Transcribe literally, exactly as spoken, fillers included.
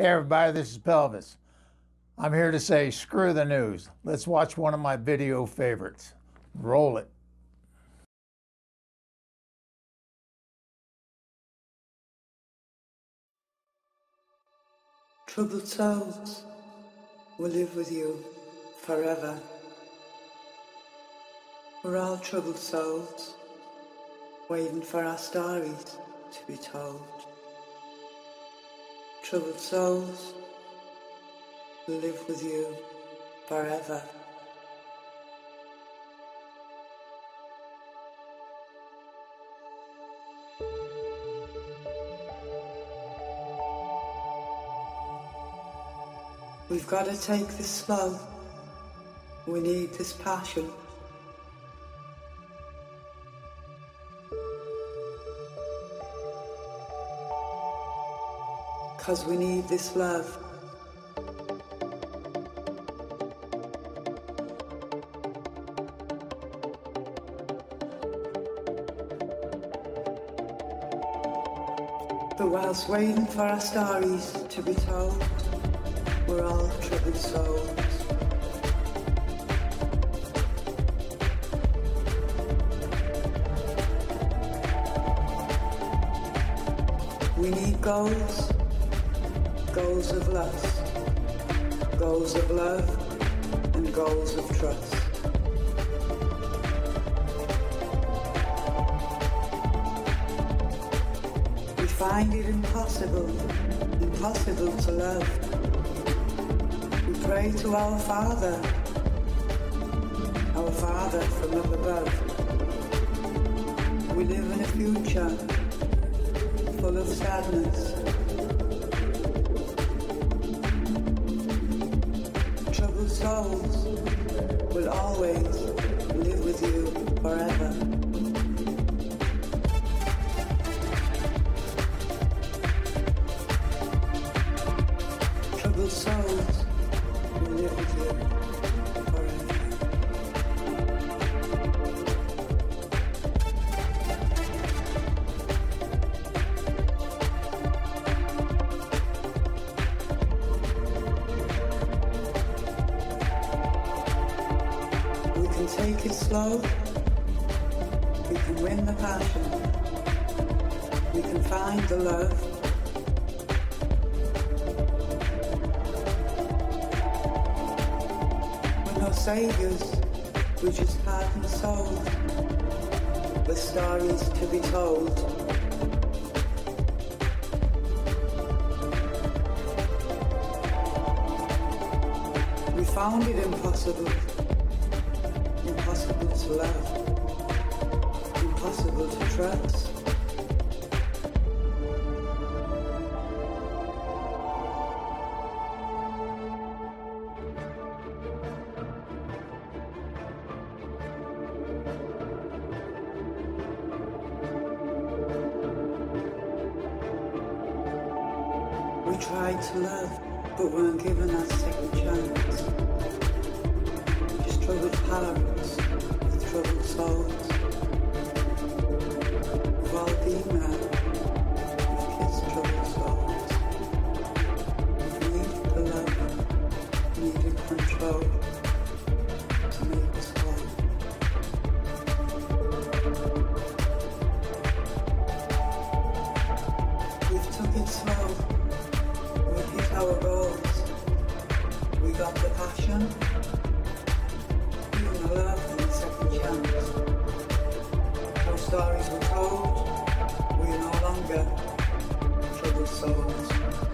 Hey everybody, this is Pelvis. I'm here to say screw the news. Let's watch one of my video favorites. Roll it. Troubled souls will live with you forever. We're all troubled souls, waiting for our stories to be told. Troubled souls will live with you forever. We've got to take this slow. We need this passion. Because we need this love. But whilst waiting for our stories to be told, we're all troubled souls. We need goals. Goals of lust, goals of love, and goals of trust. We find it impossible, impossible to love. We pray to our Father, our Father from up above. We live in a future full of sadness. Souls will always live with you forever. Troubled souls will live with you forever. Take it slow, we can win the passion, we can find the love, we're no saviors, we're just heart and soul, with stories to be told, we found it impossible. Impossible to love, impossible to trust. We tried to love, but weren't given that second chance. Troubled parents, with troubled souls. We've all been there, we've kissed troubled souls. We need the love, we needed control to make us whole. We've took it slow, we've hit our goals. We got the passion. Love and second chance. Our stories were told, we are no longer troubled souls.